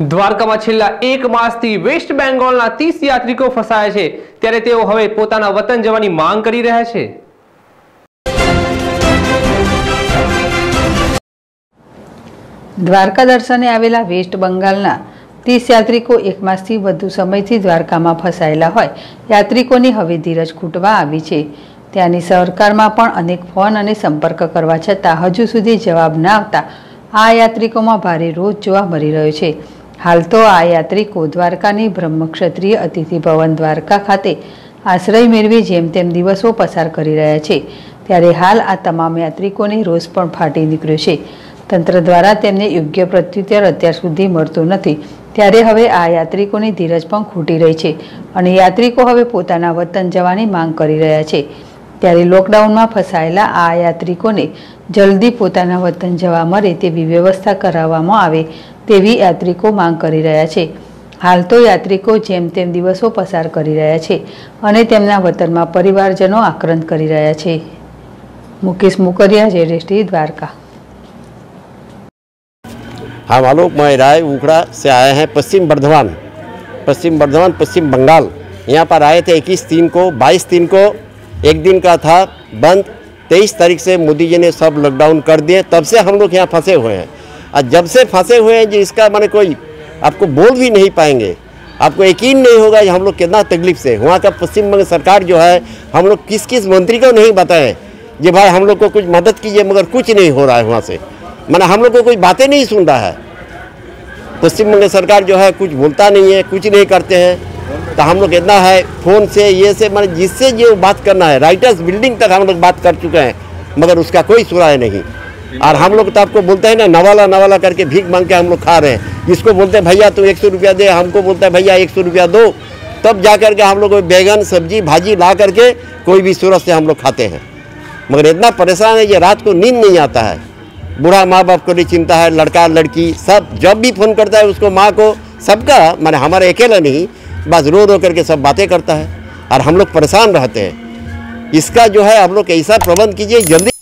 द्वारका में छेल्ला एक मासथी वेस्ट बेंगाल 30 यात्रिको फसाया है, त्यारे तेओ हवे पोताना वतन जवानी मांग करी रह्या छे। द्वारका दर्शने आवेला वेस्ट बंगालना 30 यात्रिको एक मासथी વધુ સમયથી દ્વારકામાં ફસાયેલા હોય। યાત્રિકોની હવે ધીરજ ખૂટવા આવી છે। ત્યાંની સરકારમાં પણ અનેક ફોન અને સંપર્ક કરવા છતાં હજુ સુધી જવાબ ન આવતા આ યાત્રિકોમાં ભારે રોષ જોવા મળી રહ્યો છે। હાલ તો આ યાત્રિકો દ્વારકાની બ્રહ્મક્ષત્રીય અતિથિ ભવન દ્વારકા ખાતે આશ્રય મેળવી જેમ તેમ દિવસો પસાર કરી રહ્યા છે। ત્યારે હાલ આ તમામ યાત્રિકોને રોષ પણ ફાટી નીકળ્યો છે। તંત્ર દ્વારા તેમને યોગ્ય પ્રત્યુત્તર અત્યાર સુધી મળતો નથી। ત્યારે હવે આ યાત્રિકોની ધીરજ પણ ખૂટી રહી છે અને યાત્રિકો હવે પોતાના વતન જવાની માંગ કરી રહ્યા છે। ત્યારે લોકડાઉનમાં ફસાયેલા આ યાત્રિકોને જલ્દી પોતાના વતન જવા મળે તેવી વ્યવસ્થા કરાવવામાં આવે તેવી યાત્રિકો માંગ કરી રહ્યા છે। હાલ તો યાત્રિકો જેમ તેમ દિવસો પસાર કરી રહ્યા છે અને તેમના વતનમાં પરિવારજનો આક્રંદ કરી રહ્યા છે। મુકેશ મુકરિયા, JDSTV, द्वारका। हम आलोक महराय उखड़ा से आए हैं पश्चिम बर्धमान पश्चिम बंगाल। यहाँ पर आए थे 21 दिन को, 22 दिन को एक दिन का था बंद। 23 तारीख से मोदी जी ने सब लॉकडाउन कर दिए। तब से हम लोग यहाँ फंसे हुए हैं और जब से फंसे हुए हैं जी इसका माने कोई आपको बोल भी नहीं पाएंगे, आपको यकीन नहीं होगा कि हम लोग कितना तकलीफ से। वहाँ का पश्चिम बंगाल सरकार जो है, हम लोग किस किस मंत्री को नहीं बताएँ जी भाई हम लोग को कुछ मदद कीजिए, मगर कुछ नहीं हो रहा है। वहाँ से माने हम लोग को कोई बातें नहीं सुन रहा है। पश्चिम बंगाल सरकार जो है कुछ बोलता नहीं है, कुछ नहीं करते हैं। तो हम लोग इतना है फ़ोन से ये से माने जिससे ये बात करना है, राइटर्स बिल्डिंग तक हम लोग बात कर चुके हैं मगर उसका कोई सुराय नहीं। और हम लोग तो आपको बोलते हैं ना, नवाला नवाला करके भीख मांग के हम लोग खा रहे हैं। जिसको बोलते हैं भैया तुम 100 रुपया दे, हमको बोलते हैं भैया 100 रुपया दो, तब जा करके हम लोग बैगन सब्जी भाजी ला करके कोई भी सूरत से हम लोग खाते हैं। मगर इतना परेशान है ये, रात को नींद नहीं आता है। बूढ़ा माँ बाप को नहीं चिंता है, लड़का लड़की सब जब भी फ़ोन करता है उसको माँ को सबका माने हमारे अकेला नहीं, बस रो रो करके सब बातें करता है और हम लोग परेशान रहते हैं। इसका जो है आप लोग ऐसा प्रबंध कीजिए जल्दी।